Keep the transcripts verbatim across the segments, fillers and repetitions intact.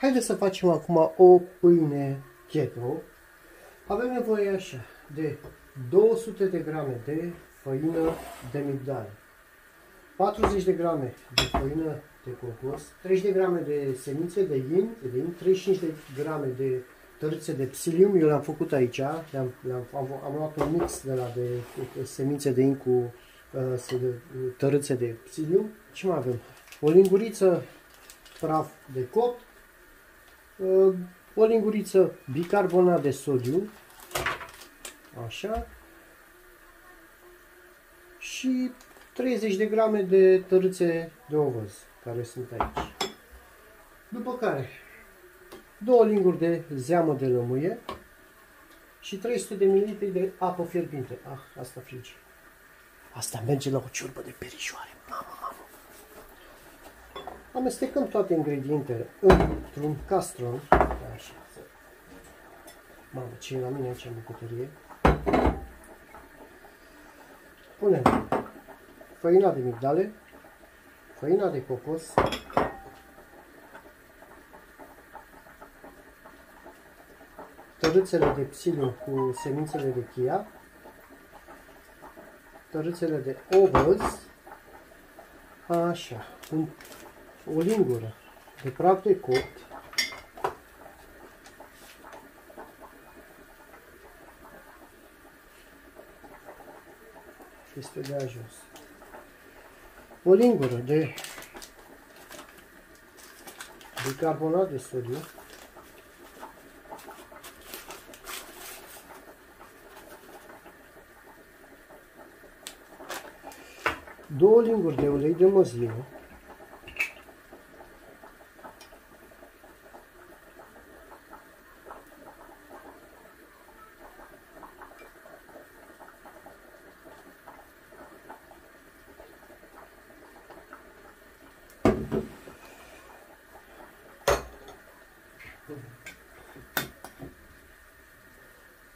Haideți să facem acum o pâine keto. Avem nevoie așa de două sute de grame de făină de migdale, patruzeci de grame de făină de cocos, treizeci de grame de semințe de in, de in treizeci și cinci de grame de tărâțe de psilium. Eu le-am făcut aici, le-am, le-am, am, am luat un mix de la de, de semințe de in cu uh, de, tărâțe de psilium. Ce mai avem? O linguriță praf de copt, uh, o linguriță bicarbonat de sodiu, așa, și treizeci de grame de tărâțe de ovăz, care sunt aici. După care, două linguri de zeamă de lămâie și trei sute de mililitri de apă fierbinte. Ah, asta frige. Asta merge la o ciorbă de perișoare. Mamă, mamă! Amestecăm toate ingredientele într-un castron. Așa. Mamă, ce e la mine aici în bucătărie? Punem făina de migdale, făina de cocos, tărâțele de psiliu cu semințele de chia, tărâțele de ovăz, așa, un, o lingură de praf de copt, este de ajuns, o lingură de bicarbonat de sodiu, două linguri de ulei de măsline,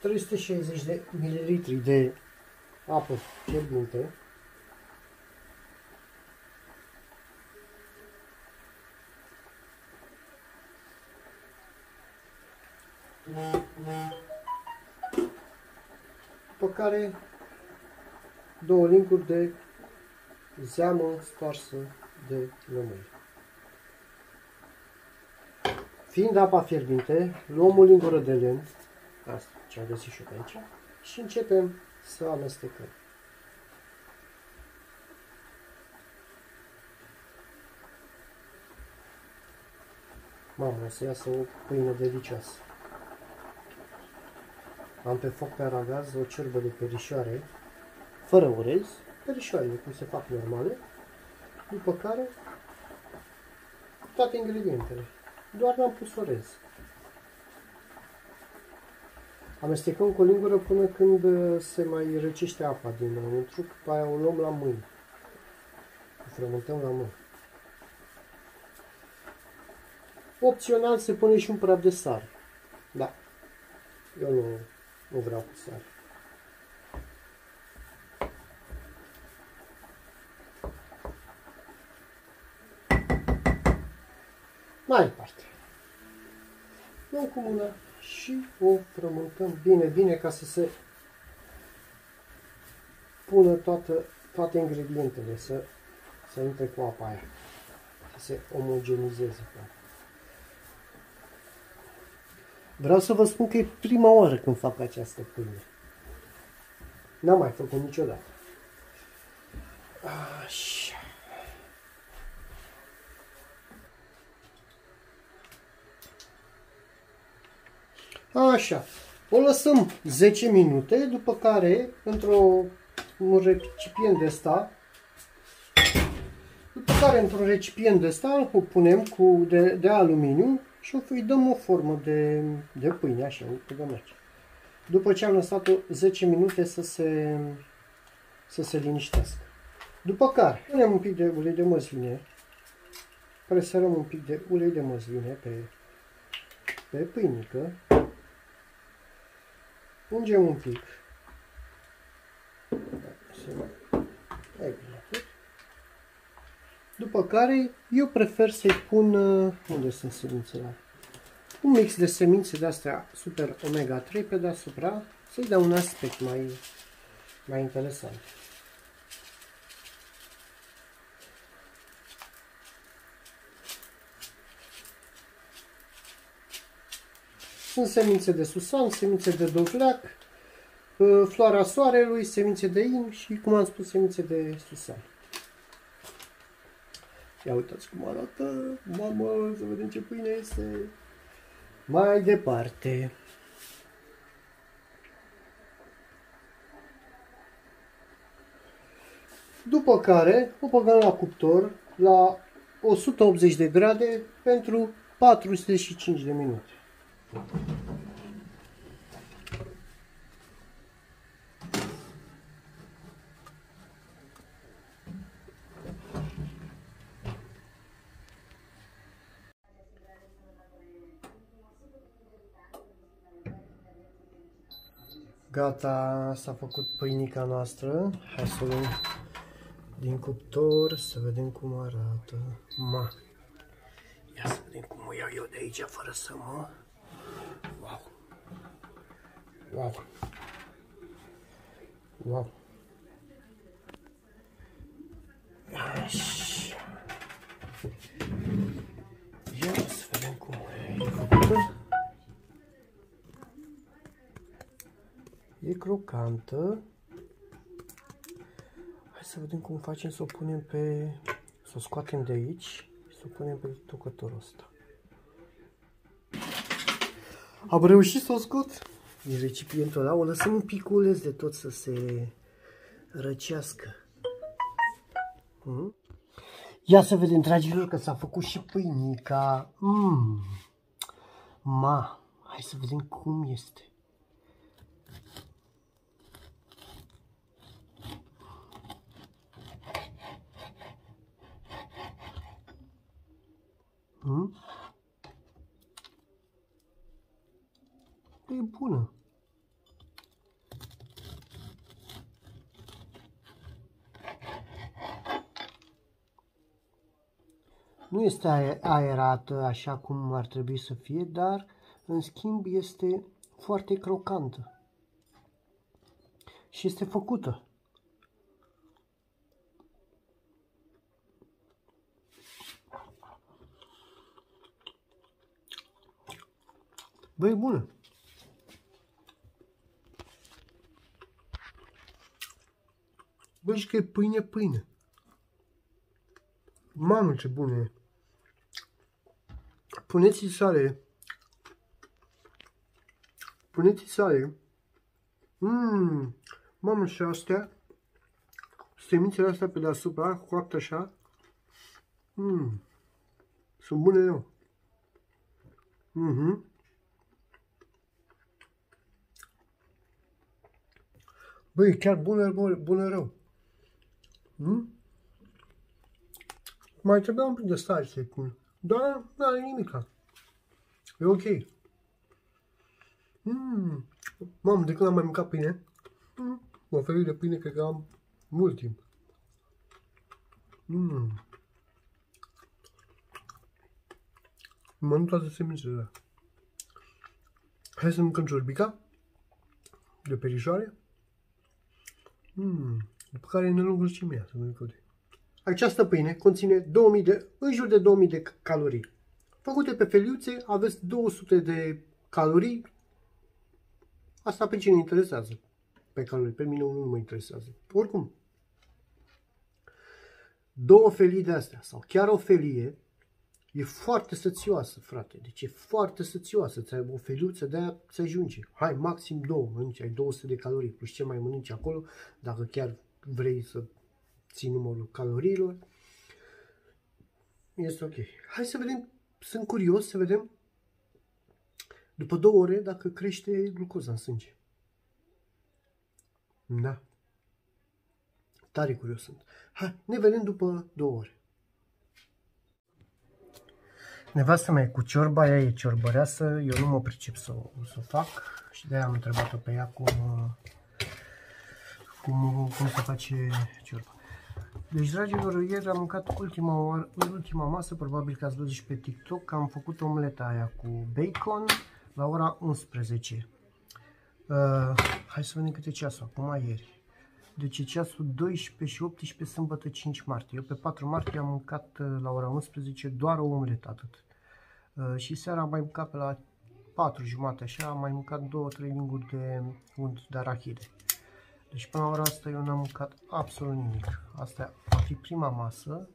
trei sute șaizeci de mililitri de apă fierbinte, după care două linguri de zeamă sparsă de lămâie. Fiind apa fierbinte, luăm o lingură de lemn, asta ce am găsit și eu pe aici, și începem să amestecăm. Mamă, o să iasă o pâine delicioasă. Am pe foc pe aragaz o ciorbă de perișoare, fără orez, perișoarele cum se fac normale, după care toate ingredientele, doar n-am pus orez. Amestecăm cu o lingură până când se mai răcește apa dinăuntru, după aia o luăm la mâini, o frământăm la mâini. Opțional se pune și un praf de sare, da, eu nu, nu vreau cu sare. Mai departe, luăm cu mâna și o frământăm bine, bine, ca să se pună toată, toate ingredientele, să, să intre cu apa aia, să se omogenizeze. Vreau să vă spun că e prima oară când fac această pâine. N-am mai făcut niciodată. Așa. Așa, o lăsăm zece minute, după care, într-un recipient de ăsta, după care, într-un recipient de ăsta, o punem cu de, de aluminiu și îi dăm o formă de, de pâine, așa, după ce am lăsat-o zece minute să se, să se liniștească. După care, punem un pic de ulei de măsline, presărăm un pic de ulei de măsline pe, pe pâinică, ungem un pic. După care eu prefer să-i pun, unde sunt semințele, un mix de semințe de astea super omega trei pe deasupra, să-i dea un aspect mai, mai interesant. Sunt semințe de susan, semințe de dovleac, floarea soarelui, semințe de in și, cum am spus, semințe de susan. Ia uitați cum arată, mamă, să vedem ce pâine este. Mai departe. După care o băgăm la cuptor la o sută optzeci de grade pentru patruzeci și cinci de minute. Gata, s-a făcut pâinica noastră. Hai să o luăm din cuptor, să vedem cum arată. Ma. Ia să vedem cum o iau eu de aici, fără să mă... Wow! Wow! Wow! Așa! Ia să vedem cum e făcută. E crocantă. Hai să vedem cum facem să o punem pe... să o scoatem de aici și să o punem pe tocătorul ăsta. Am reușit să o scot din recipientul ăla, o lăsăm un piculeț de tot să se răcească. Mm? Ia să vedem, dragilor, că s-a făcut și pâinica. Mm. Ma, hai să vedem cum este. Mm? E bună. Nu este aerată așa cum ar trebui să fie, dar în schimb este foarte crocantă. Și este făcută. Băi, bună. Vezi că e pâine, pâine. Mamă, ce bună e. Puneți-i sare. Puneți-i sare. Mmm. Mamă, și astea. Semințele astea pe deasupra, coaptă așa. Mmm. Sunt bune eu. Mhm. Băi, chiar bună, bună rău. Hmm? Mai trebuia un pic de sare să-i pun, dar nu are nimica. E ok. Mm. Mamă, de când am mai mâncat pâine, mm. o felul de pâine cred că am mult timp. Mm. Mănânc toate semințele alea. Hai să mâncăm ciorbica de perișoare. Mm, după care ne luăm glucimia, să nu uite. Această pâine conține două mii de, în jur de două mii de calorii. Făcute pe feliuțe, aveți două sute de calorii. Asta pe cine interesează? Pe calorii, pe mine nu mă interesează. Oricum, două felii de astea, sau chiar o felie, e foarte sățioasă, frate. Deci e foarte sățioasă. Ți-ai o feliuță de aia, ți ajunge. Hai, maxim două mănânci, ai două sute de calorii. Plus ce mai mănânci acolo, dacă chiar vrei să ții numărul caloriilor. Este ok. Hai să vedem, sunt curios să vedem după două ore dacă crește glucoza în sânge. Da. Tare curios sunt. Hai, ne vedem după două ore. Nevastă mea e cu ciorba, ea e ciorbăreasă, eu nu mă pricep să o, să o fac și de-aia am întrebat-o pe ea cum, cum, cum se face ciorba. Deci, dragilor, ieri am mâncat ultima, oară, ultima masă, probabil că ați văzut și pe TikTok, că am făcut omleta aia cu bacon la ora unsprezece. Uh, hai să vedem câte ceasul, acum ieri. Deci e ceasul doisprezece și optsprezece, sâmbătă cinci martie. Eu pe patru martie am mâncat la ora unsprezece doar o omletă, atât. Uh, și seara am mai mâncat pe la patru jumate, așa, am mai mâncat două trei linguri de unt de arachide. Deci până la ora asta eu n-am mâncat absolut nimic. Asta va fi prima masă,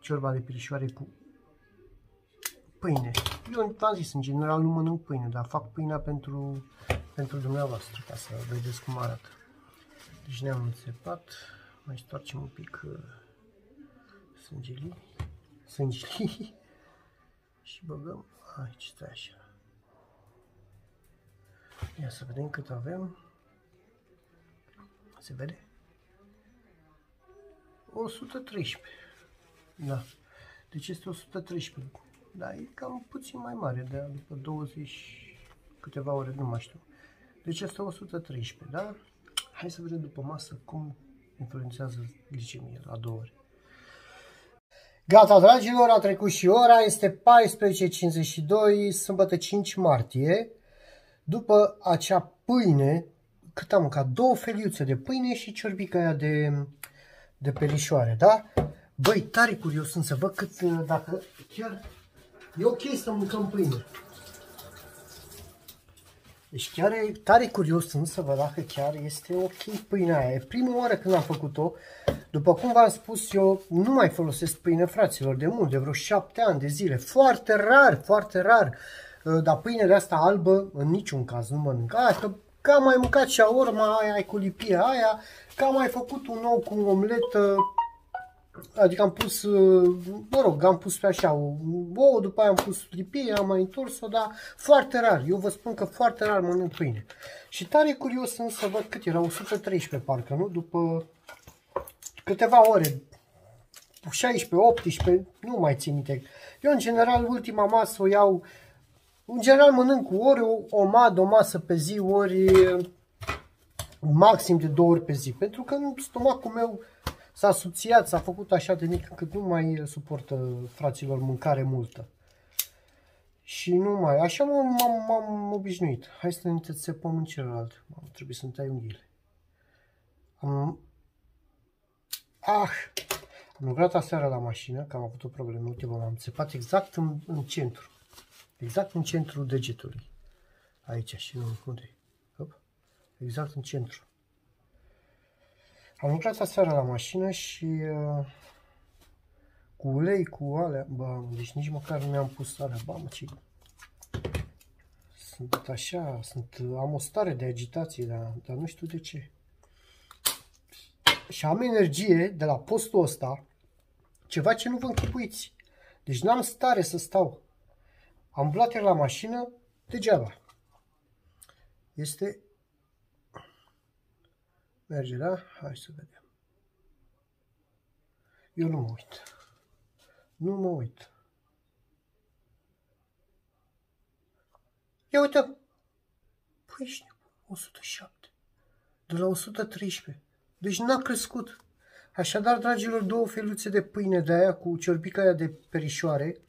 ciorba de pirișoare cu pâine. Eu v-am zis, în general nu mănânc pâine, dar fac pâinea pentru, pentru dumneavoastră, ca să vedeți cum arată. Deci ne-am înțepat, mai stoarcem un pic uh, sângelii, sângelii și băgăm aici, stai așa. Ia să vedem cât avem. Se vede? o sută treisprezece. Da. Deci este o sută treisprezece. Da, e cam puțin mai mare, de după douăzeci câteva ore, nu mai știu. Deci asta o sută treisprezece, da? Hai să vedem după masă cum influențează glicemia la două ore. Gata, dragilor, a trecut și ora, este paisprezece cincizeci și doi, sâmbătă cinci martie. După acea pâine, cât am mâncat? Două feliuțe de pâine și ciorbica aia de, de pelișoare, da? Băi, tare curios sunt să văd cât, dacă chiar e ok să mâncăm pâine. Deci chiar e tare curios sunt să văd dacă chiar este ok pâinea aia. E prima oară când am făcut-o. După cum v-am spus, eu nu mai folosesc pâine, fraților, de mult, de vreo șapte ani de zile. Foarte rar, foarte rar. Dar pâinea de asta albă, în niciun caz nu mănânc. Aia că că am mai mâncat shawarma aia cu lipie aia, că am mai făcut un ou cu omletă, adică am pus, mă rog, am pus pe așa ou, după aia am pus lipie, am mai întors-o, dar foarte rar, eu vă spun că foarte rar mănânc pâine. Și tare curios sunt să văd cât era, o sută treisprezece parcă, nu? După câteva ore, șaisprezece, optsprezece, nu mai țin minte. Eu în general ultima masă o iau. În general mănânc ori o omadă, o masă pe zi, ori maxim de două ori pe zi. Pentru că stomacul meu s-a subțiat, s-a făcut așa de mic încât nu mai suportă, fraților, mâncare multă. Și nu mai, așa m-am obișnuit. Hai să ne înțepăm în celălalt. Mamă, trebuie să-mi tai unghiile. Am... Ah! Am lucrat aseară la mașină, că am avut o problemă. Uite, m-am înțepat exact în, în centru. Exact în centrul degetului. Aici și nu unde. Exact în centru. Am lucrat aseară la mașină și uh, cu ulei, cu alea, bă, deci nici măcar nu mi-am pus alea, bă, mă, ce... Sunt așa, sunt, am o stare de agitație, dar, dar nu știu de ce. Și am energie de la postul ăsta, ceva ce nu vă închipuiți. Deci n-am stare să stau. Am luat iar la mașină degeaba. Este... Merge, da? Hai să vedem. Eu nu mă uit. Nu mă uit. Ia uite! Păi știu, o sută șapte. De la o sută treisprezece. Deci n-a crescut. Așadar, dragilor, două feluțe de pâine de aia cu ciorbica aia de perișoare,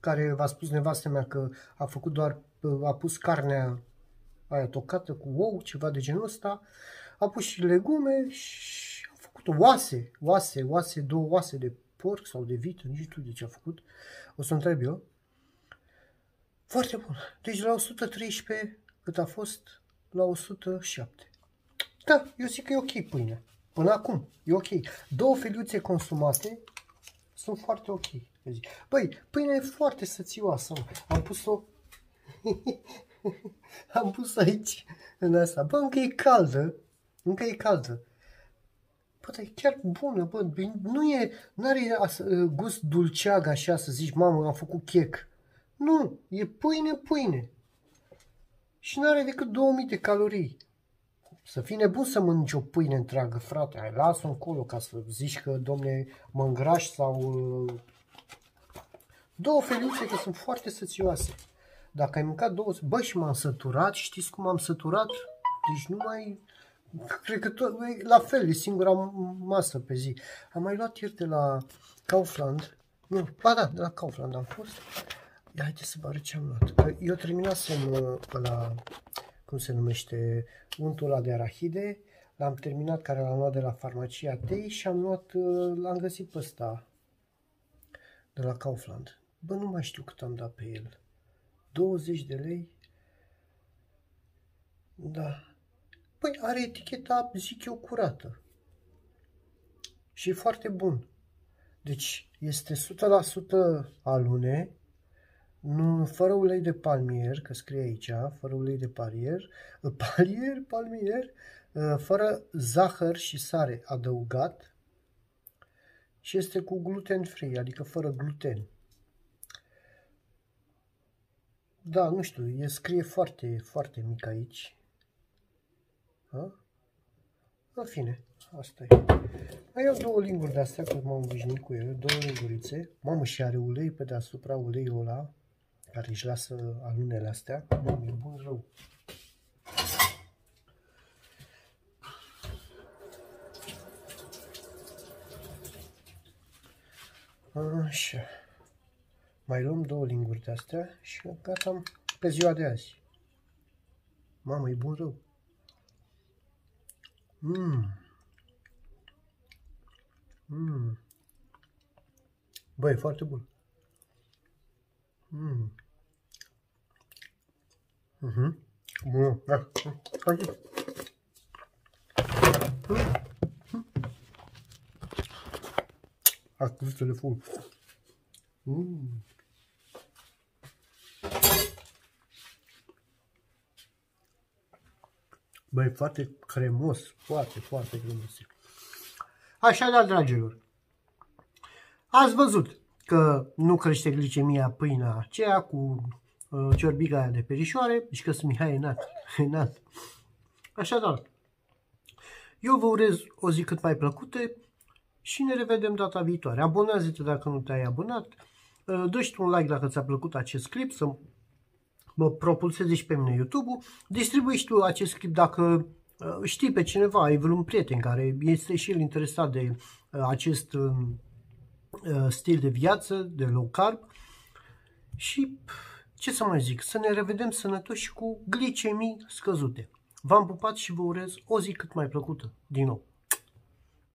care v-a spus nevastă mea că a făcut doar, a pus carnea aia tocată cu ou, ceva de genul ăsta, a pus și legume și a făcut oase, oase, oase, două oase de porc sau de vită, nici nu știu de ce a făcut, o să întreb eu. Foarte bun. Deci la o sută treisprezece cât a fost, la o sută șapte. Da, eu zic că e ok pâinea. Până acum, e ok. Două feliuțe consumate sunt foarte ok. Băi, pâinea e foarte sățioasă. Am pus-o am pus aici, în asta. Bă, încă e caldă. Încă e caldă. Bă, dar e chiar bună, bă. Nu e, n-are gust dulceag așa să zici, mamă, am făcut chec. Nu, e pâine, pâine. Și n-are decât două mii de calorii. Să fii nebun să mănânci o pâine întreagă, frate. Ai, las-o încolo ca să zici că, domne, mă îngrași sau... Două feliuțe, că sunt foarte sățioase. Dacă ai mâncat două... Bă, și m-am săturat, știți cum am săturat? Deci nu mai... Cred că tot, la fel, e singura masă pe zi. Am mai luat ieri de la Kaufland. Nu, ba da, de la Kaufland am fost. Ia haide să vă arăt ce am luat. Că eu terminasem la, cum se numește, untul ăla de arahide. L-am terminat, care l-am luat de la farmacia Tei și am luat, l-am găsit pe ăsta de la Kaufland. Bă, nu mai știu cât am dat pe el. douăzeci de lei. Da. Păi are eticheta, zic eu, curată. Și e foarte bun. Deci este o sută la sută alune, nu, fără ulei de palmier, că scrie aici, fără ulei de palier, palier, palmier, fără zahăr și sare adăugat și este cu gluten free, adică fără gluten. Da, nu știu, e scrie foarte, foarte mic aici. Ha? În fine, asta e. Mai iau două linguri de astea, că m-am obișnuit cu ele, două lingurițe. Mamă, și are ulei pe deasupra, uleiul ăla, care își lasă alunele astea. Mamă, e bun rău. Așa. Mai luăm două linguri de astea și gata, am pe ziua de azi. Mamă, e bun rău. Mmm. Mmm. Băi, e foarte bun. Mmm. Mhm. Bun. Da. A scos telefonul. Mmm. Băi, foarte cremos, foarte, foarte cremos. Așadar, dragilor, ați văzut că nu crește glicemia pâinea aceea cu uh, ciorbica aia de perișoare și că sunt Mihai Enat. Enat. Așadar, eu vă urez o zi cât mai plăcută și ne revedem data viitoare. Abonează-te dacă nu te-ai abonat, uh, dă-și un like dacă ți-a plăcut acest clip, să mă propulseze și pe mine YouTube-ul, distribui și tu acest clip dacă știi pe cineva, ai vreun prieten care este și el interesat de acest stil de viață, de low carb. Și ce să mai zic, să ne revedem sănătoși cu glicemii scăzute. V-am pupat și vă urez o zi cât mai plăcută, din nou.